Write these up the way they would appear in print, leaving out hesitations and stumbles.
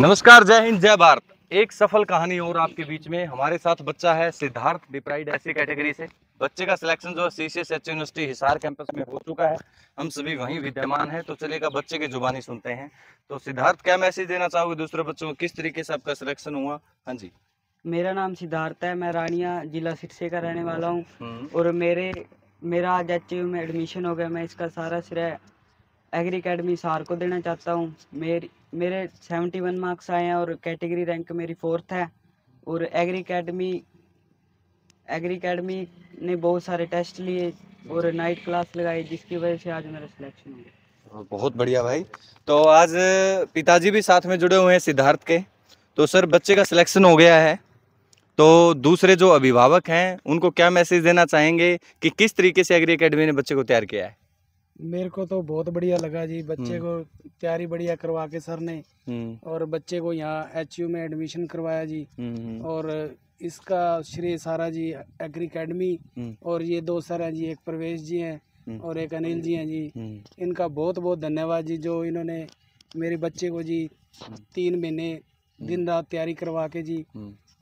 नमस्कार, जय हिंद, जय भारत। एक सफल कहानी और आपके बीच में। हमारे साथ बच्चा है सिद्धार्थ, बीप्राइड ऐसी कैटेगरी से। बच्चे का सिलेक्शन जो सीसीएसएच यूनिवर्सिटी हिसार कैंपस में हो चुका है, हम सभी वहीं विद्यमान हैं। तो चलिएगा बच्चे की जुबानी सुनते हैं। तो सिद्धार्थ, क्या मैसेज देना चाहोगे दूसरे बच्चों को, किस तरीके से आपका सिलेक्शन हुआ? हाँ जी, मेरा नाम सिद्धार्थ है, मैं रानिया जिला सिरसे का रहने वाला हूँ और मेरा आज HU में एडमिशन हो गया। मैं इसका सारा श्रेय एग्री एकेडमी हिसार को देना चाहता हूँ। मेरे 71 मार्क्स आए हैं और कैटेगरी रैंक मेरी 4th है। और एग्री एकेडमी ने बहुत सारे टेस्ट लिए और नाइट क्लास लगाई, जिसकी वजह से आज मेरा सिलेक्शन हो गया। बहुत बढ़िया भाई। तो आज पिताजी भी साथ में जुड़े हुए हैं सिद्धार्थ के। तो सर, बच्चे का सिलेक्शन हो गया है, तो दूसरे जो अभिभावक हैं उनको क्या मैसेज देना चाहेंगे कि किस तरीके से एग्री एकेडमी ने बच्चे को तैयार किया है? मेरे को तो बहुत बढ़िया लगा जी, बच्चे को तैयारी बढ़िया करवा के सर ने, और बच्चे को यहाँ HU में एडमिशन करवाया जी। और इसका श्रेय सारा जी एग्री एकेडमी और ये दो सर हैं जी, एक प्रवेश जी हैं और एक अनिल जी हैं जी। इनका बहुत बहुत धन्यवाद जी, जो इन्होंने मेरे बच्चे को जी 3 महीने दिन रात तैयारी करवा के जी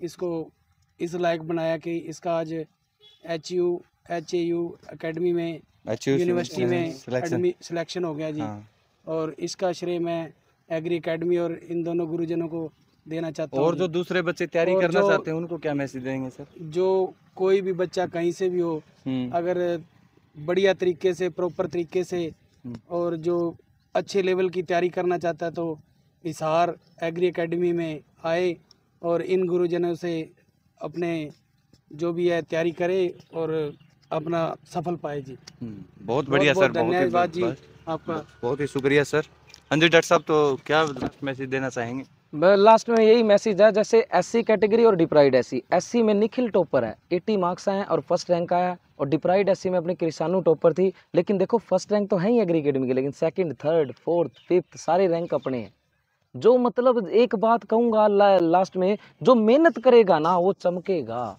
इसको इस लायक बनाया कि इसका आज HAU एकेडमी में यूनिवर्सिटी में सिलेक्शन हो गया जी। हाँ। और इसका श्रेय मैं एग्री एकेडमी और इन दोनों गुरुजनों को देना चाहता हूँ। और जो दूसरे बच्चे तैयारी करना चाहते हैं उनको क्या मैसेज देंगे सर? जो कोई भी बच्चा कहीं से भी हो, अगर बढ़िया तरीके से, प्रॉपर तरीके से और जो अच्छे लेवल की तैयारी करना चाहता है तो हिसार एग्री एकेडमी में आए और इन गुरुजनों से अपने जो भी है तैयारी करे और अपना सफल पाए जी। बहुत बढ़िया सर, धन्यवाद जी आपका, बहुत ही शुक्रिया सर। हाँ जी डॉक्टर साहब, तो क्या मैसेज देना चाहेंगे? लास्ट में यही मैसेज है, जैसे SC कैटेगरी और डिप्राइड SC में निखिल टॉपर है, 80 मार्क्स आए हैं और फर्स्ट रैंक आया। और डिप्राइड SC में अपनी क्रिसानू टॉपर थी, लेकिन देखो फर्स्ट रैंक तो है ही एग्री एकेडमी के, लेकिन सेकंड, थर्ड, फोर्थ, फिफ्थ सारे रैंक अपने हैं। जो मतलब एक बात कहूँगा लास्ट में, जो मेहनत करेगा ना वो चमकेगा,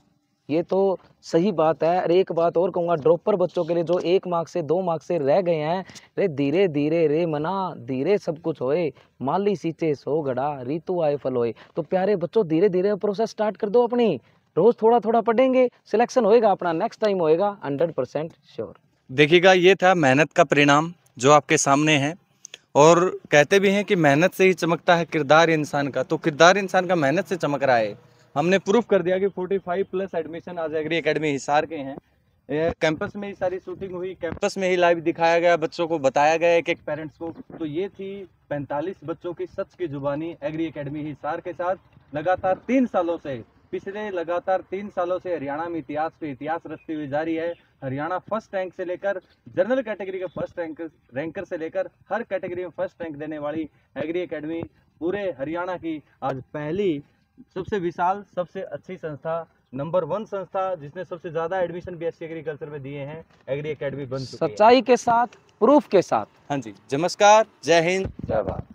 ये तो सही बात है। और एक बात और कहूँगा ड्रॉपर बच्चों के लिए, जो 1 मार्क्स से 2 मार्क्स से रह गए हैं, रे धीरे धीरे रे मना धीरे सब कुछ होए, माली सींचे सो घड़ा, ऋतु आए फल होए। तो प्यारे बच्चों, धीरे धीरे प्रोसेस स्टार्ट कर दो अपनी, रोज थोड़ा थोड़ा पढ़ेंगे, सिलेक्शन होएगा अपना, नेक्स्ट टाइम होएगा 100% श्योर। देखिएगा, ये था मेहनत का परिणाम जो आपके सामने है। और कहते भी हैं कि मेहनत से ही चमकता है किरदार इंसान का, तो किरदार इंसान का मेहनत से चमक रहा है। हमने प्रूफ कर दिया कि 45+ एडमिशन आज एग्री एकेडमी हिसार के हैं। कैंपस में ही सारी शूटिंग हुई, कैंपस में ही लाइव दिखाया गया, बच्चों को बताया गया, एक एक पेरेंट्स को। तो ये थी 45 बच्चों की सच की जुबानी एग्री एकेडमी हिसार के साथ। लगातार 3 सालों से, पिछले लगातार 3 सालों से हरियाणा में इतिहास पे इतिहास रचती हुई जारी है। हरियाणा फर्स्ट रैंक से लेकर जनरल कैटेगरी के फर्स्ट रैंकर से लेकर हर कैटेगरी में फर्स्ट रैंक देने वाली एग्री एकेडमी पूरे हरियाणा की आज पहली, सबसे विशाल, सबसे अच्छी संस्था, नंबर 1 संस्था जिसने सबसे ज्यादा एडमिशन BSc एग्रीकल्चर में दिए हैं, एग्री एकेडमी बन चुकी है। सच्चाई के साथ, प्रूफ के साथ। हाँ जी, नमस्कार, जय हिंद, जय भारत।